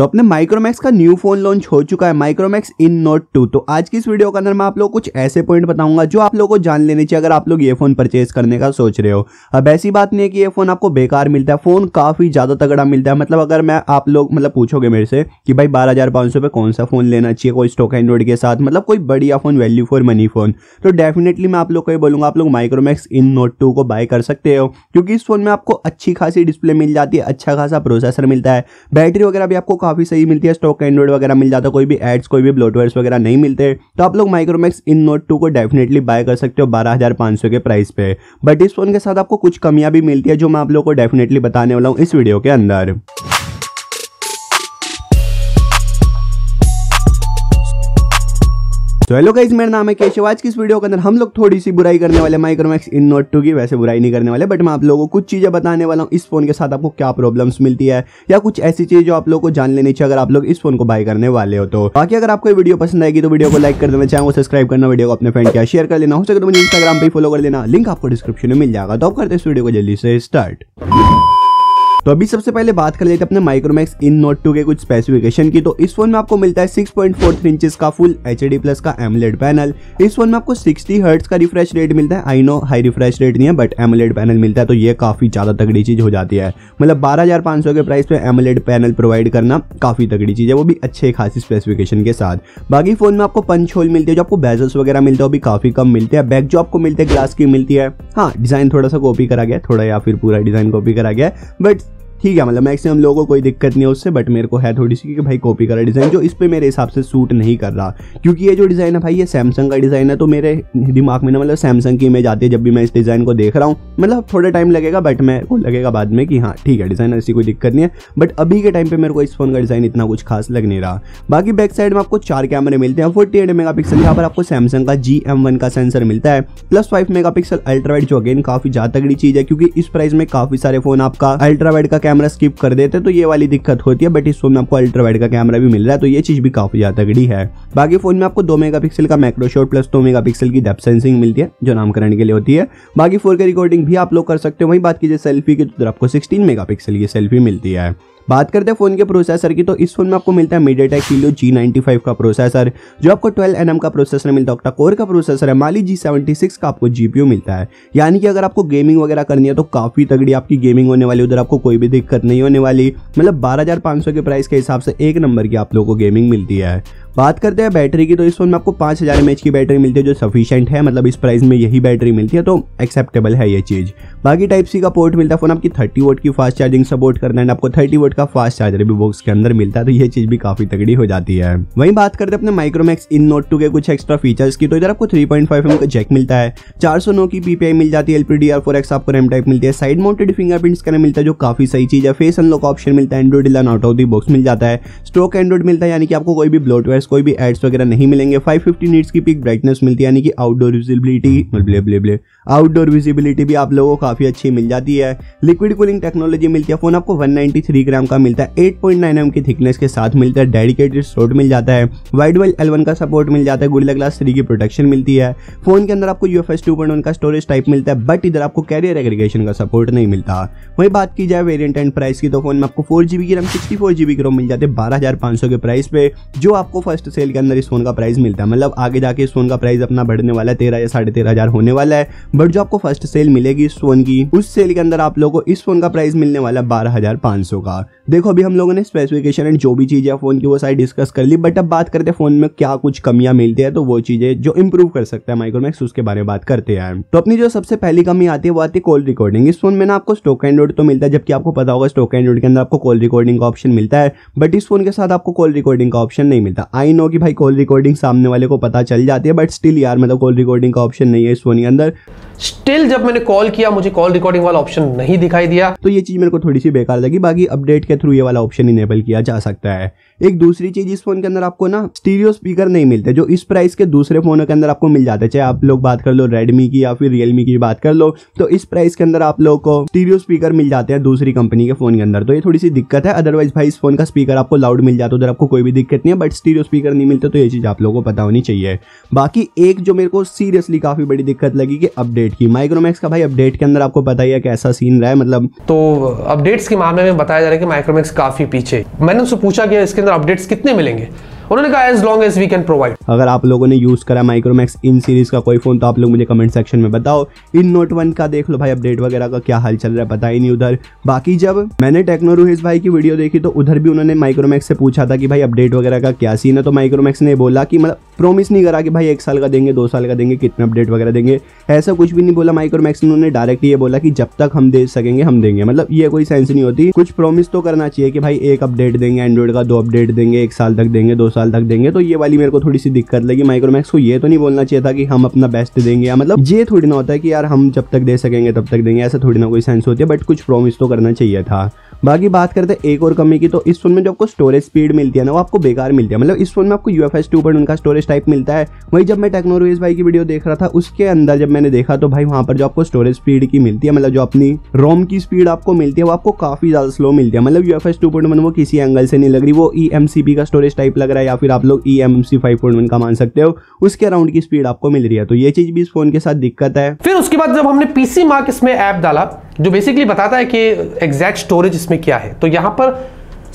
तो अपने माइक्रोमैक्स का न्यू फोन लॉन्च हो चुका है, माइक्रोमैक्स इन नोट 2। तो आज की इस वीडियो के अंदर मैं आप लोग कुछ ऐसे पॉइंट बताऊंगा जो आप लोगों को जान लेने चाहिए अगर आप लोग ये फोन परचेज करने का सोच रहे हो। अब ऐसी बात नहीं है कि ये फोन आपको बेकार मिलता है, फोन काफी ज्यादा तगड़ा मिलता है। मतलब अगर मैं आप लोग पूछोगे मेरे से कि भाई 12,500 पे कौन सा फोन लेना चाहिए कोई स्टॉक एंड्रॉइड के साथ, मतलब कोई बढ़िया phone, value for money phone, तो डेफिनेटली मैं आप लोग को ये बोलूंगा आप लोग माइक्रोमैक्स इन नोट 2 को बाय कर सकते हो, क्योंकि इस फोन में आपको अच्छी खासी डिस्प्ले मिल जाती है, अच्छा खासा प्रोसेसर मिलता है, बैटरी वगैरह भी आपको काफी सही मिलती है, स्टॉक एंड्रॉइड वगैरह मिल जाता है, कोई भी एड्स कोई भी ब्लोटवेयर्स वगैरह नहीं मिलते। तो आप लोग माइक्रोमैक्स इन नोट 2 को डेफिनेटली बाय कर सकते हो 12,500 के प्राइस पे। बट इस फोन के साथ आपको कुछ कमियां भी मिलती है जो मैं आप लोगों को डेफिनेटली बताने वाला हूँ इस वीडियो के अंदर। तो हेलो गाइस, मेरा नाम है केशव। आज की इस वीडियो के अंदर हम लोग थोड़ी सी बुराई करने वाले माइक्रोमैक्स इन नोट 2 की, वैसे बुराई नहीं करने वाले, बट मैं आप लोगों को कुछ चीज़ें बताने वाला हूँ इस फोन के साथ आपको क्या प्रॉब्लम्स मिलती है या कुछ ऐसी चीज़ जो आप लोगों को जान लेनी चाहिए अगर आप लोग इस फोन को बाय करने वाले हो। तो बाकी अगर आपको वीडियो पसंद आएगी तो वीडियो को लाइक कर देना, चैनल को सब्सक्राइब करना, वीडियो को अपने फ्रेंड के शेयर कर लेना, हो सके तो मुझे इंस्टाग्राम पर फॉलो कर लेना, लिंक आपको डिस्क्रिप्शन में मिल जाएगा। तो आप करते हैं इस वीडियो को जल्दी से स्टार्ट। तो अभी सबसे पहले बात कर लेते हैं अपने माइक्रोमैक्स इन नोट 2 के कुछ स्पेसिफिकेशन की। तो इस फोन में आपको मिलता है 6.43 इंचेस का फुल एचडी प्लस का एमोलेड पैनल। इस फोन में आपको 60 हर्ट्ज का रिफ्रेश रेट मिलता है। I know high refresh rate नहीं है बट एमोलेड पैनल मिलता है, तो ये काफी ज्यादा तगड़ी चीज हो जाती है। मतलब 12,500 के प्राइस पे एमोलेड पैनल प्रोवाइड करना काफी तगड़ी चीज है, वो भी अच्छे खासी स्पेसिफिकेशन के साथ। बाकी फोन में आपको पंच होल मिलती है, जो आपको बेजल्स वगैरह मिलते हैं वो भी काफी कम मिलते हैं। बैक जो आपको मिलते हैं ग्लास की मिलती है, हाँ डिजाइन थोड़ा सा कॉपी करा गया, थोड़ा या फिर पूरा डिजाइन कॉपी करा गया, बट ठीक है, मतलब मैक्सिमम लोगों को कोई दिक्कत नहीं है उससे, बट मेरे को है थोड़ी सी कि भाई कॉपी करा डिज़ाइन जो इस पे मेरे हिसाब से सूट नहीं कर रहा, क्योंकि ये जो डिज़ाइन है भाई ये सैमसंग का डिज़ाइन है, तो मेरे दिमाग में ना मतलब सैमसंग की इमेज आती है जब भी मैं इस डिज़ाइन को देख रहा हूँ। मतलब थोड़ा टाइम लगेगा बट मेरे को लगेगा बाद में कि हाँ ठीक है डिज़ाइन ऐसी कोई दिक्कत नहीं है, बट अभी के टाइम पर मेरे को इस फोन का डिज़ाइन इतना कुछ खास लग नहीं रहा। बाकी बैक साइड में आपको 4 कैमरे मिलते हैं 48 मेगापिक्सल, यहाँ पर आपको सैमसंग का GM1 का सेंसर मिलता है, प्लस 5 मेगापिक्सल अल्ट्रावाइड, जो अगेन काफ़ी ज़्यादा तगड़ी चीज़ है, क्योंकि इस प्राइस में काफ़ी सारे फ़ोन आपका अल्ट्रावाइड का कैमरा स्किप कर देते हैं तो ये वाली दिक्कत होती है, बट इस फोन में आपको अल्ट्रा वाइड का कैमरा भी मिल रहा है, तो ये चीज़ भी काफ़ी ज़्यादा तगड़ी है। बाकी फोन में आपको 2 मेगापिक्सल का मैक्रो शॉट प्लस 2 मेगापिक्सल की डेप्थ सेंसिंग मिलती है, जो नामकरण के लिए होती है। बाकी 4K रिकॉर्डिंग भी आप लोग कर सकते हो। वहीं बात कीजिए सेल्फी की तो आपको 16 मेगापिक्सल की सेल्फी मिलती है। बात करते हैं फोन के प्रोसेसर की, तो इस फोन में आपको मिलता है MediaTek Helio G95 का प्रोसेसर, जो आपको 12nm का प्रोसेसर मिलता है, ऑक्टा कोर का प्रोसेसर है, Mali G76 का आपको GPU मिलता है। यानी कि अगर आपको गेमिंग वगैरह करनी है तो काफ़ी तगड़ी आपकी गेमिंग होने वाली, उधर आपको कोई भी दिक्कत नहीं होने वाली। मतलब 12,500 के प्राइस के हिसाब से एक नंबर की आप लोगों को गेमिंग मिलती है। बात करते हैं बैटरी की, तो इस फोन में आपको 5000 mAh की बैटरी मिलती है, जो सफिशिएंट है, मतलब इस प्राइस में यही बैटरी मिलती है तो एक्सेप्टेबल है ये चीज़। बाकी टाइप C का पोर्ट मिलता है, फोन आपकी 30 वाट की फास्ट चार्जिंग सपोर्ट करना है, आपको 30 वाट का फास्ट चार्जर भी बॉक्स के अंदर मिलता है, तो ये चीज़ भी काफ़ी तगड़ी हो जाती है। वहीं बात करते हैं अपने माइक्रोमैक्स इन नोट 2 के कुछ एक्स्ट्रा फीचर्स की, तो इधर आपको 3.5mm का जैक मिलता है, 409 की PPI मिल जाती है, LPDDR4X आपको RAM टाइप मिलती है, साइड माउंटेड फिंगरप्रिंट स्कैनर मिलता है जो काफ़ी सही चीज़ है, फेस अनलॉक ऑप्शन मिलता है, Android eleven out of the box मिल जाता है, स्टॉक एंड्रॉइड मिलता है, यानी कि आपको कोई भी ब्लोटवेयर कोई भी एड्स वगैरह नहीं मिलेंगे, 550 नीट्स की पीक ब्राइटनेस मिलती है, यानी कि आउटडोर विजिबिलिटी भी आप लोगों को काफी अच्छी मिल जाती है, लिक्विड कूलिंग टेक्नोलॉजी मिलती है, फोन आपको 193 ग्राम का मिलता है, 8.9mm की थिकनेस के साथ मिलता है, डेडिकेटेड स्लॉट मिल जाता है, वाइड वेल L1 का सपोर्ट मिल जाता है, Gorilla Glass 3 की प्रोटेक्शन मिलती है, फोन के अंदर आपको UFS 2.1 का स्टोरेज टाइप मिलता है, बट इधर आपको कैरियर एग्रीगेशन का सपोर्ट नहीं मिलता। वही बात की जाए वेरियंट एंड प्राइस की, तो फोन में आपको 4GB की RAM 64GB की ROM मिल जाती है 12,500 के प्राइस पे, जो आपको फर्स्ट सेल के अंदर इस फोन का प्राइस मिलता है। मतलब आगे जाके इस फोन का प्राइस अपना बढ़ने वाला है, 13 या 13,500 होने वाला है, बट जो आपको फर्स्ट सेल मिलेगी इस फोन की, उस सेल के अंदर आप लोगों को इस फोन का प्राइस मिलने वाला 12,500 का। देखो अभी हम लोगों ने स्पेसिफिकेशन एंड जो भी चीज़ें फोन की वो सारी डिस्कस कर ली, बट अब बात करते हैं फोन में क्या कुछ कमियां मिलती है, तो वो चीज़ें जो इंप्रूव कर सकता है माइक्रोमैक्स उसके बारे में बात करते हैं। तो अपनी जो सबसे पहली कमी आती है वो आती है कॉल रिकॉर्डिंग। इस फोन में ना आपको स्टॉक एंड्रॉइड तो मिलता है, जबकि आपको पता होगा स्टॉक एंड्रॉइड के अंदर आपको कॉल रिकॉर्डिंग का ऑप्शन मिलता है, बट इस फोन के साथ आपको कॉल रिकॉर्डिंग का ऑप्शन नहीं मिलता। आई नो कि भाई कॉल रिकॉर्डिंग सामने वाले को पता चल जाती है, बट स्टिल यार मतलब कॉल रिकॉर्डिंग का ऑप्शन नहीं है इस फोन के अंदर। स्टिल जब मैंने कॉल किया मुझे कॉल रिकॉर्डिंग वाला ऑप्शन नहीं दिखाई दिया, तो ये चीज़ मेरे को थोड़ी सी बेकार लगी। बाकी अपडेट के थ्रू ये वाला ऑप्शन इनेबल किया जा सकता है। एक दूसरी चीज़, इस फोन के अंदर आपको ना स्टीरियो स्पीकर नहीं मिलते, जो इस प्राइस के दूसरे फोनों के अंदर आपको मिल जाते हैं। चाहे आप लोग बात कर लो रेडमी की या फिर रियलमी की बात कर लो, तो इस प्राइस के अंदर आप लोग को स्टीरियो स्पीकर मिल जाते हैं दूसरी कंपनी के फोन के अंदर, तो ये थोड़ी सी दिक्कत है। अदरवाइज भाई इस फोन का स्पीकर आपको लाउड मिल जाता है, उधर आपको कोई भी दिक्कत नहीं है, बट स्टीरियो स्पीकर नहीं मिलते, तो ये चीज़ आप लोगों को पता होनी चाहिए। बाकी एक जो मेरे को सीरियसली काफ़ी बड़ी दिक्कत लगी कि अपडेट की, माइक्रोमैक्स का भाई अपडेट के अंदर आपको पता ही है कैसा सीन रहा है। मतलब तो अपडेट्स के मामले में बताया जा रहा है कि माइक्रोमैक्स काफी पीछे। मैंने उससे पूछा कि इसके अंदर अपडेट्स कितने मिलेंगे, उन्होंने कहा as long as we can provide. अगर आप लोगों ने यूज़ करा माइक्रोमैक्स इन सीरीज़ का कोई फ़ोन तो आप लोग मुझे कमेंट सेक्शन में बताओ। इन नोट 1 का देख लो भाई, अपडेट वगैरह का क्या हाल चल रहा है पता ही नहीं उधर। बाकी जब मैंने टेक्नोरुहेज भाई की वीडियो देखी तो उधर भी उन्होंने माइक्रोमैक्स से पूछा था कि भाई अपडेट वगैरह का क्या सीन है, तो माइक्रोमैक्स ने बोला कि मतलब प्रॉमिस नहीं करा कि भाई 1 साल का देंगे, 2 साल का देंगे, कितना अपडेट वगैरह देंगे, ऐसा कुछ भी नहीं बोला माइक्रोमैक्स ने। उन्होंने डायरेक्ट ये बोला कि जब तक हम दे सकेंगे हम देंगे। मतलब ये कोई सेंस नहीं होती, कुछ प्रॉमिस तो करना चाहिए कि भाई 1 अपडेट देंगे एंड्रॉइड का, 2 अपडेट देंगे, 1 साल तक देंगे, 2 साल तक देंगे। तो ये वाली मेरे को थोड़ी सी दिक्कत लगी माइक्रोमैक्स को, ये तो नहीं बोलना चाहिए था कि हम अपना बेस्ट देंगे, या मतलब ये थोड़ी ना होता है कि यार हम जब तक दे सकेंगे तब तक देंगे, ऐसा थोड़ी ना कोई सेंस होती है, बट कुछ प्रॉमिस तो करना चाहिए था। बाकी बात करते हैं एक और कमी की, तो इस फोन में जो आपको स्टोरेज स्पीड मिलती है ना वो आपको बेकार मिलती है। मतलब इस फोन में आपको UFS 2.1 का स्टोरेज टाइप मिलता है, वही जब मैं टेक्नोरुहेज भाई की वीडियो देख रहा था उसके अंदर जब मैंने देखा तो भाई वहाँ पर जो आपको स्टोरेज स्पीड की मिलती है, मतलब जो अपनी रोम की स्पीड आपको मिलती है वो आपको काफ़ी ज़्यादा स्लो मिलती है। मतलब UFS 2.1 वो किसी एंगल से नहीं लग रही, वो eMCP का स्टोरेज टाइप लग रहा है, या फिर आप लोग eMMC 5.1 का मान सकते हो, उसके अराउंड की स्पीड आपको मिल रही है। तो ये चीज़ भी इस फोन के साथ दिक्कत है। फिर उसके बाद जब हमने PCMark इसमें ऐप डाला जो बेसिकली बताता है कि एग्जैक्ट स्टोरेज इसमें क्या है, तो यहाँ पर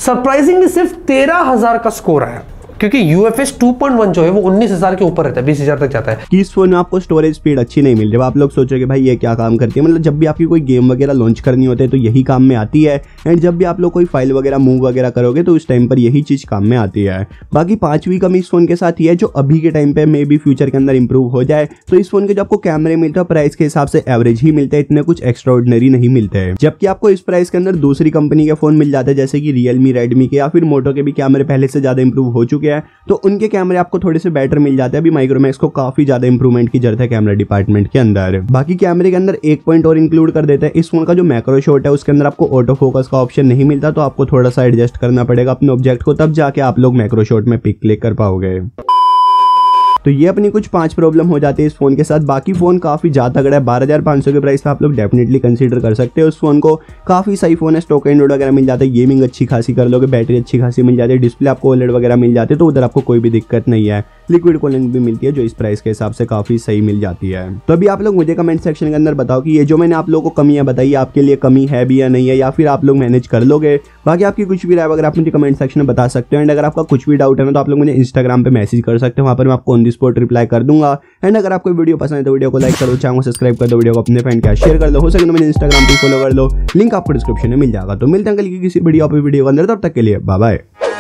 सरप्राइजिंगली सिर्फ 13,000 का स्कोर आया, क्योंकि UFS 2.1 जो है वो 19,000 के ऊपर रहता है, 20,000 तक जाता है। इस फोन में आपको स्टोरेज स्पीड अच्छी नहीं मिल रही। आप लोग सोचोगे भाई ये क्या काम करती है, मतलब जब भी आपकी कोई गेम वगैरह लॉन्च करनी होती है तो यही काम में आती है, एंड जब भी आप लोग कोई फाइल वगैरह मूव वगैरह करोगे तो उस टाइम पर यही चीज़ काम में आती है। बाकी 5वीं कमी इस फोन के साथ ही है जो अभी के टाइम पर मे बी फ्यूचर के अंदर इंप्रूव हो जाए। तो इस फोन के जो आपको कैमरे मिलते हैं प्राइस के हिसाब से एवरेज ही मिलते हैं, इतने कुछ एक्स्ट्राऑर्डिनरी नहीं मिलते हैं, जबकि आपको इस प्राइस के अंदर दूसरी कंपनी के फोन मिल जाते हैं जैसे कि रियलमी, रेडमी के या फिर मोटो के भी कैमरे पहले से ज़्यादा इंप्रूव हो चुके है, तो उनके कैमरे आपको थोड़े से बेटर मिल जाते हैं। अभी माइक्रोमैक्स को काफी ज्यादा इंप्रूवमेंट की जरूरत है कैमरा डिपार्टमेंट के अंदर। बाकी कैमरे के अंदर एक पॉइंट और इंक्लूड कर देते हैं, इस फोन का जो मैक्रो शॉट है उसके अंदर आपको ऑटो फोकस का ऑप्शन नहीं मिलता, तो आपको थोड़ा सा एडजस्ट करना पड़ेगा अपने ऑब्जेक्ट को, तब जाके आप लोग मैक्रो शॉट में पिक क्लिक कर पाओगे। तो ये अपनी कुछ 5 प्रॉब्लम हो जाती है इस फोन के साथ। बाकी फ़ोन काफ़ी ज़्यादा तगड़ा है, 12,500 के प्राइस पे आप लोग डेफिनेटली कंसीडर कर सकते हो उस फोन को। काफ़ी सही फ़ोन है, स्टॉक एंड्रॉइड वगैरह मिल जाता है, गेमिंग अच्छी खासी कर लोगे, बैटरी अच्छी खासी मिल जाती है, डिस्प्ले आपको OLED वगैरह मिल जाती है, तो उधर आपको कोई भी दिक्कत नहीं है। लिक्विड कूलिंग भी मिलती है जो इस प्राइस के हिसाब से काफ़ी सही मिल जाती है। तो अभी आप लोग मुझे कमेंट सेक्शन के अंदर बताओ कि ये जो मैंने आप लोगों को कमियाँ बताई आपके लिए कमी है भी या नहीं है, या फिर आप लोग मैनेज कर लोगे। बाकी आपकी कुछ भी राय वगैरह आप मुझे कमेंट सेक्शन में बता सकते हो, एंड अगर आपका कुछ भी डाउट है ना तो आप लोग मुझे इंस्टाग्राम पर मैसेज कर सकते हो, वहाँ पर मैं आपको स्पॉट रिप्लाई कर दूंगा। एंड अगर आपको वीडियो पसंद है तो वीडियो को लाइक कर दो, चैनल को सब्सक्राइब कर दो, वीडियो को अपने फ्रेंड के साथ शेयर कर दो, हो सके तो मेरे इंस्टाग्राम पे फॉलो कर लो, लिंक आपको डिस्क्रिप्शन में मिल जाएगा। तो मिलते हैं कल की किसी वीडियो के अंदर, तब तक के लिए बाय बाय।